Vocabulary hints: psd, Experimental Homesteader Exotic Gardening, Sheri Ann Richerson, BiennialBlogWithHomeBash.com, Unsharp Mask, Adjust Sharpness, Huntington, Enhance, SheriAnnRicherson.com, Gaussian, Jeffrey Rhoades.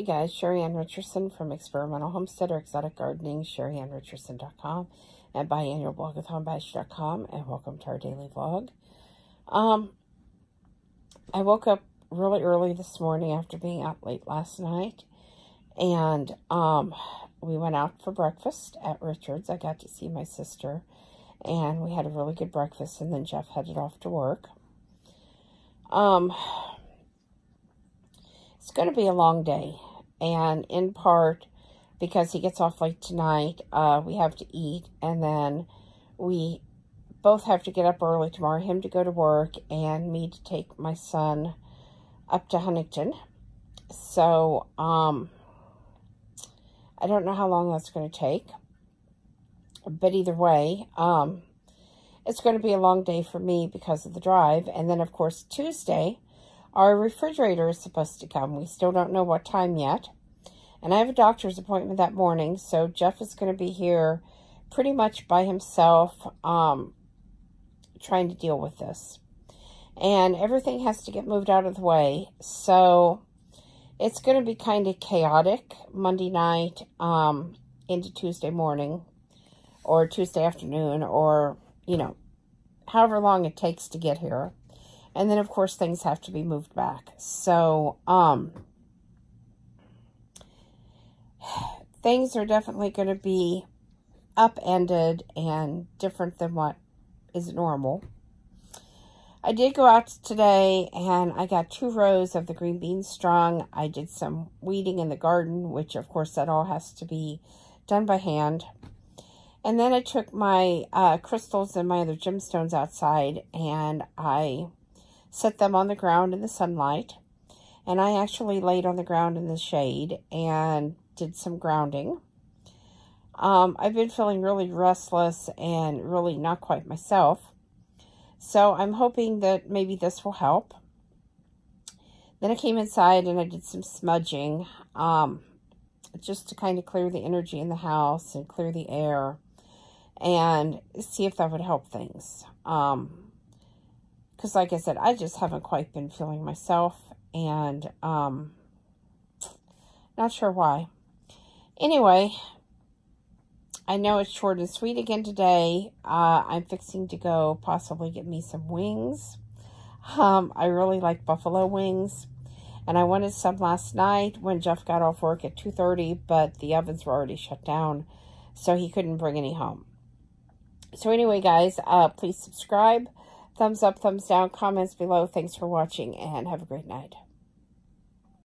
Hey guys, Sheri Ann Richerson from Experimental Homesteader Exotic Gardening, SheriAnnRicherson.com, and BiennialBlogWithHomeBash.com, and welcome to our daily vlog. I woke up really early this morning after being out late last night, and we went out for breakfast at Richard's. I got to see my sister, and we had a really good breakfast, and then Jeff headed off to work. It's going to be a long day, and in part because he gets off late tonight, we have to eat, and then we both have to get up early tomorrow, him to go to work, and me to take my son up to Huntington. So, I don't know how long that's going to take, but either way, it's going to be a long day for me because of the drive, and then, of course, Tuesday, our refrigerator is supposed to come. We still don't know what time yet. And I have a doctor's appointment that morning, so Jeff is going to be here pretty much by himself, trying to deal with this. And everything has to get moved out of the way, so it's going to be kind of chaotic Monday night into Tuesday morning or Tuesday afternoon or, you know, however long it takes to get here. And then, of course, things have to be moved back. So, things are definitely going to be upended and different than what is normal. I did go out today, and I got 2 rows of the green beans strung. I did some weeding in the garden, which, of course, that all has to be done by hand. And then I took my crystals and my other gemstones outside, and I set them on the ground in the sunlight, and I actually laid on the ground in the shade and did some grounding. I've been feeling really restless and really not quite myself, so I'm hoping that maybe this will help. Then I came inside and I did some smudging, just to kind of clear the energy in the house and clear the air and see if that would help things. Because like I said, I just haven't quite been feeling myself, and not sure why. Anyway, I know it's short and sweet again today. I'm fixing to go possibly get me some wings. I really like buffalo wings, and I wanted some last night when Jeff got off work at 2:30, but the ovens were already shut down, so he couldn't bring any home. So anyway, guys, please subscribe. Thumbs up, thumbs down, comments below. Thanks for watching, and have a great night.